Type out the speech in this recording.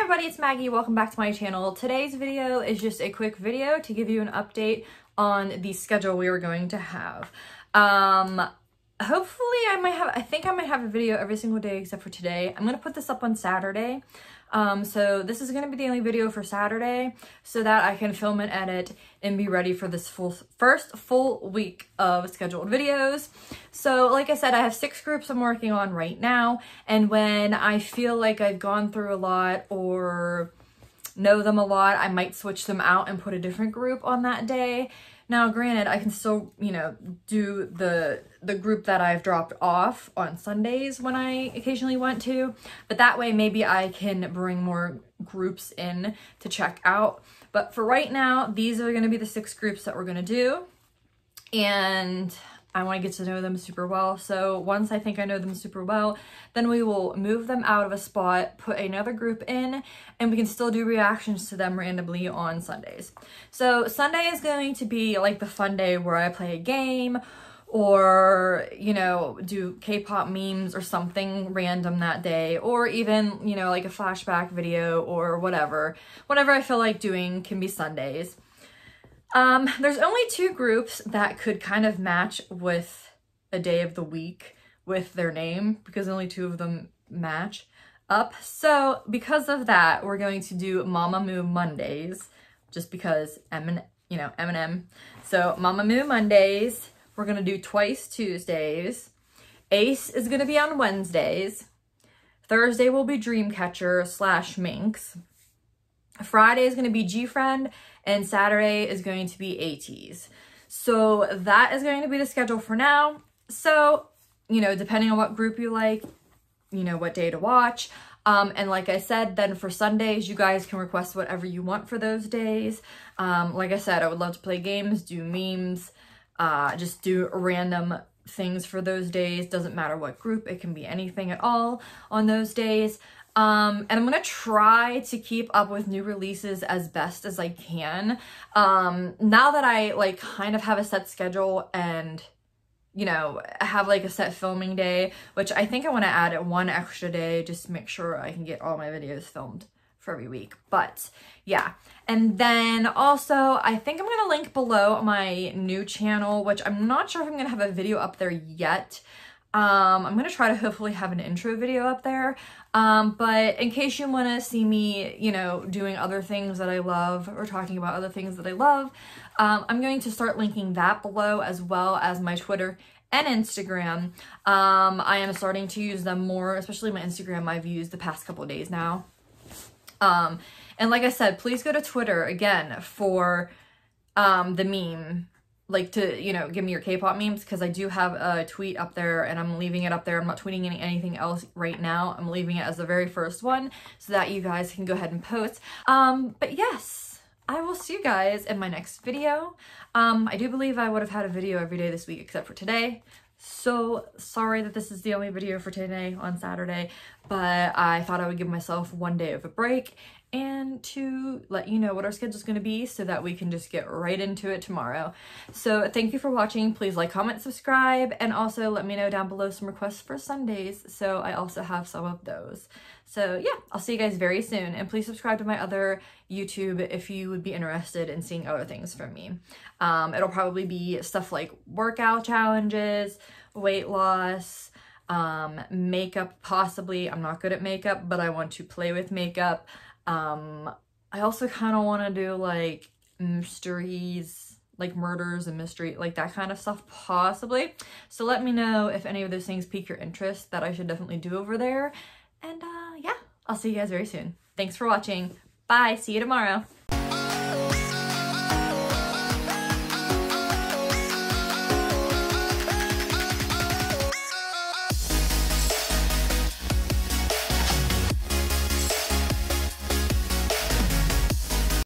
Hi everybody, it's Maggie. Welcome back to my channel. Today's video is just a quick video to give you an update on the schedule we are going to have. Hopefully I think I might have a video every single day except for today. I'm going to put this up on Saturday. So this is going to be the only video for Saturday so that I can film and edit and be ready for this first full week of scheduled videos. So like I said, I have 6 groups I'm working on right now. And when I feel like I've gone through a lot or know them a lot, I might switch them out and put a different group on that day. Now, granted, I can still, you know, do the group that I've dropped off on Sundays when I occasionally want to, but that way maybe I can bring more groups in to check out. But for right now, these are going to be the 6 groups that we're going to do, and I want to get to know them super well. So once I think I know them super well, then we will move them out of a spot, put another group in, and we can still do reactions to them randomly on Sundays. So Sunday is going to be like the fun day where I play a game or, you know, do K-pop memes or something random that day, or even, you know, like a flashback video or whatever. Whatever I feel like doing can be Sundays. There's only 2 groups that could kind of match with a day of the week with their name, because only 2 of them match up. So because of that, we're going to do Mama Moo Mondays, just because M&M. So Mama Moo Mondays, we're going to do TWICE Tuesdays, A.C.E. is going to be on Wednesdays, Thursday will be Dreamcatcher / Minx, Friday is going to be GFRIEND, and Saturday is going to be ATEEZ. So that is going to be the schedule for now. So, you know, depending on what group you like, you know, what day to watch. And like I said, then for Sundays, you guys can request whatever you want for those days. Like I said, I would love to play games, do memes, just do random things for those days. Doesn't matter what group, it can be anything at all on those days. And I'm gonna try to keep up with new releases as best as I can. Now that I like kind of have a set schedule and, you know, have like a set filming day, which I think I want to add 1 extra day just to make sure I can get all my videos filmed for every week. But yeah, and then also I think I'm gonna link below my new channel, which I'm not sure if I'm gonna have a video up there yet. I'm gonna try to hopefully have an intro video up there, but in case you want to see me, you know, doing other things that I love or talking about other things that I love, I'm going to start linking that below, as well as my Twitter and Instagram. I am starting to use them more, especially my Instagram. I've used the past couple of days now, and like I said, please go to Twitter again for the meme, like, to, you know, give me your K-pop memes, because I do have a tweet up there and I'm leaving it up there. I'm not tweeting anything else right now. I'm leaving it as the very first one so that you guys can go ahead and post. But yes, I will see you guys in my next video. I do believe I would have had a video every day this week except for today. So sorry that this is the only video for today on Saturday, but I thought I would give myself one day of a break and to let you know what our schedule is going to be so that we can just get right into it tomorrow. So thank you for watching. Please like, comment, subscribe, and also let me know down below some requests for Sundays, so I also have some of those. So yeah, I'll see you guys very soon, and please subscribe to my other YouTube if you would be interested in seeing other things from me. It'll probably be stuff like workout challenges, weight loss, makeup possibly. I'm not good at makeup, but I want to play with makeup. I also kind of want to do like mysteries, like murders and mystery, like that kind of stuff possibly. So let me know if any of those things pique your interest that I should definitely do over there. And yeah, I'll see you guys very soon. Thanks for watching. Bye. See you tomorrow.